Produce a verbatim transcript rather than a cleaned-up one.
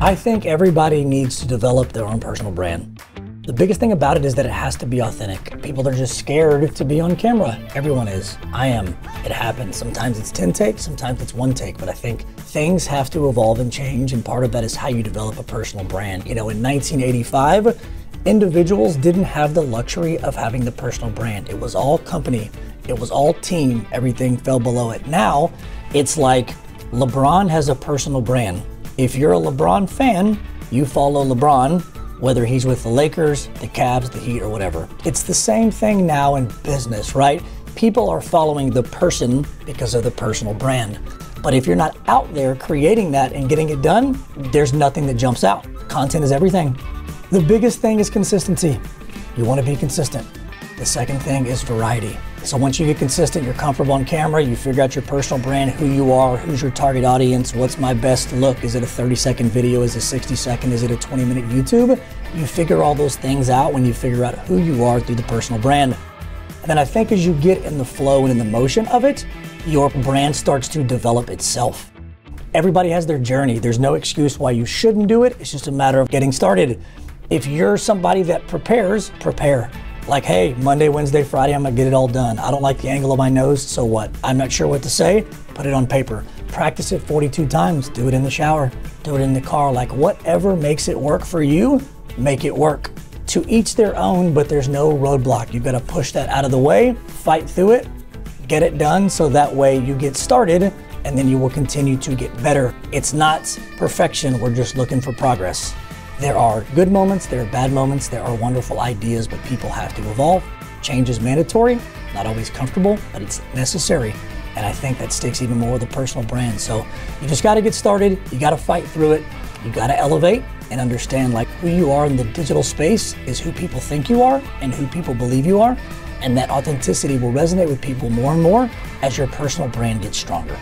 I think everybody needs to develop their own personal brand. The biggest thing about it is that it has to be authentic. People are just scared to be on camera. Everyone is. I am. It happens. Sometimes it's ten takes, sometimes it's one take, but I think things have to evolve and change, and part of that is how you develop a personal brand. You know, in nineteen eighty-five, individuals didn't have the luxury of having the personal brand. It was all company. It was all team. Everything fell below it. Now, it's like LeBron has a personal brand. If you're a LeBron fan, you follow LeBron, whether he's with the Lakers, the Cavs, the Heat, or whatever. It's the same thing now in business, right? People are following the person because of the personal brand. But if you're not out there creating that and getting it done, there's nothing that jumps out. Content is everything. The biggest thing is consistency. You want to be consistent. The second thing is variety. So once you get consistent, you're comfortable on camera, you figure out your personal brand, who you are, who's your target audience, what's my best look, is it a thirty second video, is it sixty second, is it a twenty minute YouTube? You figure all those things out when you figure out who you are through the personal brand. And then I think as you get in the flow and in the motion of it, your brand starts to develop itself. Everybody has their journey. There's no excuse why you shouldn't do it. It's just a matter of getting started. If you're somebody that prepares, prepare. Like, hey, Monday, Wednesday, Friday, I'm gonna get it all done. I don't like the angle of my nose, so what? I'm not sure what to say, put it on paper. Practice it forty-two times, do it in the shower, do it in the car, like whatever makes it work for you, make it work. To each their own, but there's no roadblock. You've gotta push that out of the way, fight through it, get it done, so that way you get started and then you will continue to get better. It's not perfection, we're just looking for progress. There are good moments, there are bad moments, there are wonderful ideas, but people have to evolve. Change is mandatory, not always comfortable, but it's necessary. And I think that sticks even more with a personal brand. So you just gotta get started, you gotta fight through it, you gotta elevate and understand like who you are in the digital space is who people think you are and who people believe you are. And that authenticity will resonate with people more and more as your personal brand gets stronger.